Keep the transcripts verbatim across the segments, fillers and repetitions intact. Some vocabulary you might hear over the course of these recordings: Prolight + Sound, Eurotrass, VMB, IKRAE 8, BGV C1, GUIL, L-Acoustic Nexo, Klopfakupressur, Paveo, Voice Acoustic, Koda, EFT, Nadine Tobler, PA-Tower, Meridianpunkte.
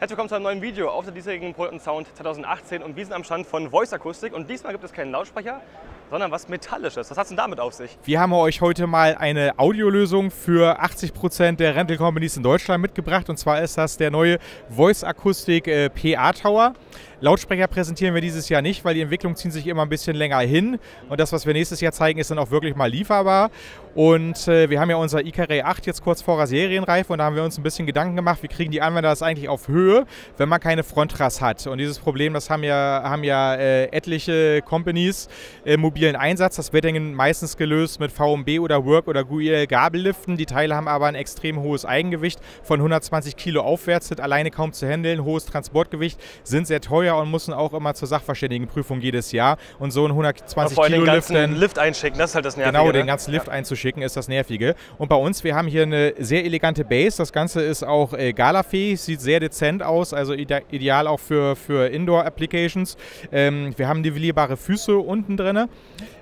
Herzlich willkommen zu einem neuen Video auf der diesjährigen Prolight plus Sound zwanzig achtzehn und wir sind am Stand von Voice Acoustic und diesmal gibt es keinen Lautsprecher, sondern was Metallisches. Was hat es denn damit auf sich? Wir haben euch heute mal eine Audiolösung für achtzig Prozent der Rental Companies in Deutschland mitgebracht und zwar ist das der neue Voice Acoustic äh, P A-Tower. Lautsprecher präsentieren wir dieses Jahr nicht, weil die Entwicklungen ziehen sich immer ein bisschen länger hin und das, was wir nächstes Jahr zeigen, ist dann auch wirklich mal lieferbar. Und äh, wir haben ja unser I K R A E acht jetzt kurz vor der Serienreife und da haben wir uns ein bisschen Gedanken gemacht, wie kriegen die Anwender das eigentlich auf Höhe, wenn man keine Frontrass hat. Und dieses Problem, das haben ja, haben ja äh, etliche Companies im äh, mobilen Einsatz. Das wird dann meistens gelöst mit V M B oder Work oder G U I L Gabelliften. Die Teile haben aber ein extrem hohes Eigengewicht von hundertzwanzig Kilo aufwärts, sind alleine kaum zu handeln, hohes Transportgewicht, sind sehr teuer und müssen auch immer zur Sachverständigenprüfung jedes Jahr. Und so ein hundertzwanzig Kilo Lift, den Lift einschicken, das ist halt das Nervige. Genau, den ganzen Lift einzuschicken. Schicken ist das Nervige. Und bei uns, wir haben hier eine sehr elegante Base. Das Ganze ist auch äh, galafähig, sieht sehr dezent aus, also ide ideal auch für, für Indoor-Applications. Ähm, wir haben nivellierbare Füße unten drin.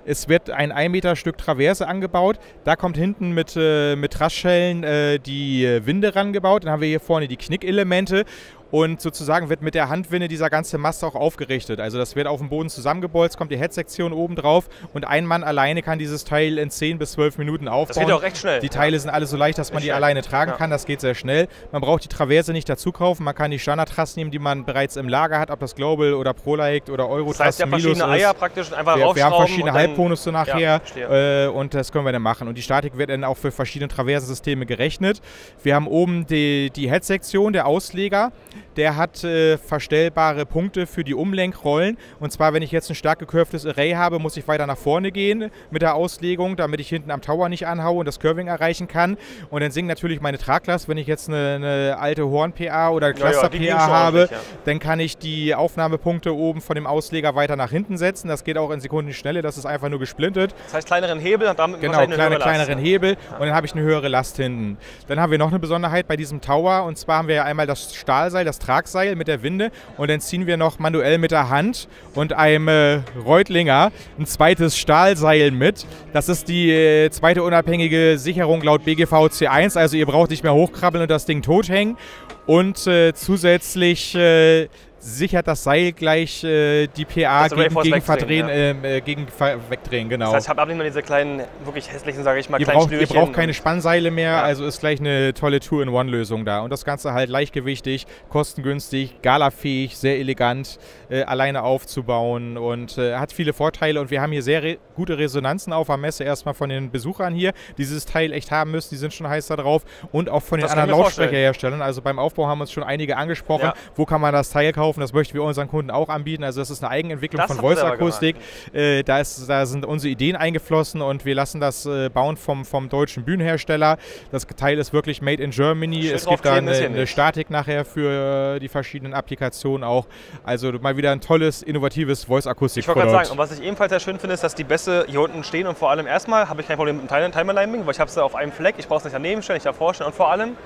Es wird ein ein Meter Stück Traverse angebaut. Da kommt hinten mit, äh, mit Rassschellen äh, die Winde rangebaut. Dann haben wir hier vorne die Knickelemente. Und sozusagen wird mit der Handwinde dieser ganze Mast auch aufgerichtet. Also das wird auf dem Boden zusammengebolzt, kommt die Headsektion oben drauf und ein Mann alleine kann dieses Teil in zehn bis zwölf Minuten aufbauen. Das geht auch recht schnell. Die Teile ja. sind alle so leicht, dass man ist die schnell. alleine tragen ja. kann. Das geht sehr schnell. Man braucht die Traverse nicht dazu kaufen. Man kann die Standardtrass nehmen, die man bereits im Lager hat, ob das Global oder Prolight oder Eurotrass. Das heißt, ja verschiedene Eier ist. praktisch einfach wir, wir haben verschiedene Halbponusse nachher ja, äh, und das können wir dann machen. Und die Statik wird dann auch für verschiedene Traversensysteme gerechnet. Wir haben oben die, die Headsektion, der Ausleger. Der hat äh, verstellbare Punkte für die Umlenkrollen. Und zwar, wenn ich jetzt ein stark gekurftes Array habe, muss ich weiter nach vorne gehen mit der Auslegung, damit ich hinten am Tower nicht anhaue und das Curving erreichen kann. Und dann sinkt natürlich meine Tragklasse. Wenn ich jetzt eine, eine alte Horn-P A oder Cluster-P A ja, ja, habe, ja. dann kann ich die Aufnahmepunkte oben von dem Ausleger weiter nach hinten setzen. Das geht auch in Sekundenschnelle, das ist einfach nur gesplintet. Das heißt, kleineren Hebel und damit genau, eine kleine, höhere kleineren Last. Hebel ja. und dann habe ich eine höhere Last hinten. Dann haben wir noch eine Besonderheit bei diesem Tower und zwar haben wir ja einmal das Stahl das Tragseil mit der Winde und dann ziehen wir noch manuell mit der Hand und einem äh, Reutlinger ein zweites Stahlseil mit. Das ist die äh, zweite unabhängige Sicherung laut B G V C eins, also ihr braucht nicht mehr hochkrabbeln und das Ding tothängen und äh, zusätzlich äh, sichert das Seil gleich äh, die P A also gegen, gegen verdrehen, ja. äh, gegen wegdrehen, genau. Das heißt, ich habe nicht mehr diese kleinen, wirklich hässlichen, sage ich mal, ihr kleinen braucht, Ihr braucht keine Spannseile mehr, ja. also ist gleich eine tolle Two-in-One-Lösung da. Und das Ganze halt leichtgewichtig, kostengünstig, galafähig, sehr elegant, äh, alleine aufzubauen und äh, hat viele Vorteile. Und wir haben hier sehr re gute Resonanzen auf der Messe, erstmal von den Besuchern hier, die dieses Teil echt haben müssen, die sind schon heiß da drauf. Und auch von den das anderen Lautsprecherherstellern, also beim Aufbau haben uns schon einige angesprochen, ja. wo kann man das Teil kaufen. Das möchten wir unseren Kunden auch anbieten. Also das ist eine Eigenentwicklung das von Voice Acoustic. Äh, da, ist, da sind unsere Ideen eingeflossen und wir lassen das äh, bauen vom, vom deutschen Bühnenhersteller. Das Teil ist wirklich made in Germany. Schön es gibt da eine, eine Statik nachher für äh, die verschiedenen Applikationen auch. Also mal wieder ein tolles, innovatives Voice Acoustic. Ich wollte gerade sagen, und was ich ebenfalls sehr schön finde, ist, dass die Bässe hier unten stehen und vor allem erstmal habe ich kein Problem mit dem Timer-Timing, weil ich habe es auf einem Fleck, ich brauche es nicht daneben stellen, nicht davor stellen und vor allem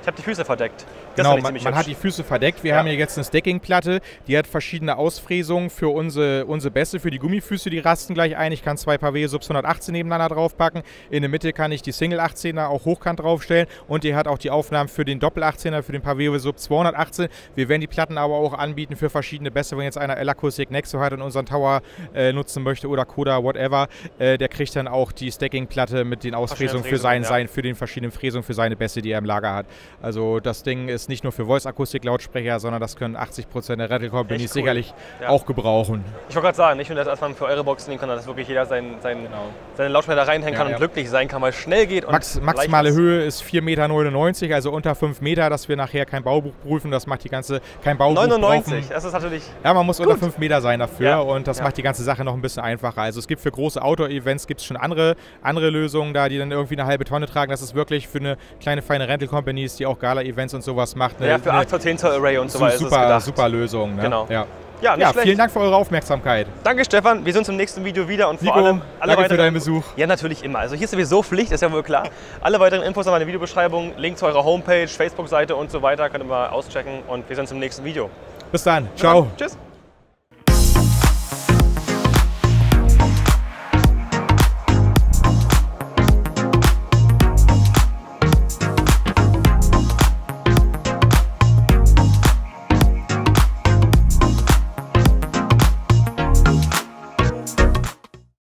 ich habe die Füße verdeckt. Das genau, man, man hat die Füße verdeckt. Wir ja. haben hier jetzt eine Stackingplatte, die hat verschiedene Ausfräsungen für unsere, unsere Bässe, für die Gummifüße, die rasten gleich ein. Ich kann zwei Paveo Sub hundertachtzehn nebeneinander draufpacken. In der Mitte kann ich die Single achtzehner auch hochkant draufstellen und die hat auch die Aufnahmen für den Doppel achtzehner, für den Paveo Sub zweihundertachtzehn. Wir werden die Platten aber auch anbieten für verschiedene Bässe. Wenn jetzt einer L-Acoustic Nexo hat und unseren Tower äh, nutzen möchte oder Koda, whatever, äh, der kriegt dann auch die Stackingplatte mit den Ausfräsungen für seinen, ja. sein, für den verschiedenen Fräsungen für seine Bässe, die er im Lager hat. Also das Ding ist nicht nur für Voice-Akustik-Lautsprecher, sondern das können achtzig Prozent der Rental Companies cool. sicherlich ja. auch gebrauchen. Ich wollte gerade sagen, ich finde das erstmal für eure Boxen nehmen kann, dass wirklich jeder seinen, seinen, genau. seinen Lautsprecher da reinhängen ja, kann ja. und glücklich sein kann, weil es schnell geht. Und Max, maximale ist. Höhe ist vier Meter neunundneunzig, also unter fünf Meter, dass wir nachher kein Baubuch prüfen, das macht die ganze, kein Baubuch neunundneunzig, brauchen. Das ist natürlich Ja, man muss gut. unter fünf Meter sein dafür ja. und das ja. macht die ganze Sache noch ein bisschen einfacher. Also es gibt für große Outdoor-Events gibt es schon andere, andere Lösungen da, die dann irgendwie eine halbe Tonne tragen. Das ist wirklich für eine kleine, feine Rental Companies, die auch Gala-Events und sowas macht. Eine, ja, für acht Zoll, zehn Zoll Array und so weiter ist es gedacht. Super Lösung. Ne? Genau. Ja, ja, nicht ja vielen Dank für eure Aufmerksamkeit. Danke Stefan, wir sehen uns im nächsten Video wieder und Nico, vor allem alle danke für deinen Besuch. Ja, natürlich immer. Also hier ist sowieso Pflicht, ist ja wohl klar. Alle weiteren Infos haben wir in der Videobeschreibung, Link zu eurer Homepage, Facebook-Seite und so weiter, könnt ihr mal auschecken und wir sehen uns im nächsten Video. Bis dann, ciao. Bis dann. Tschüss.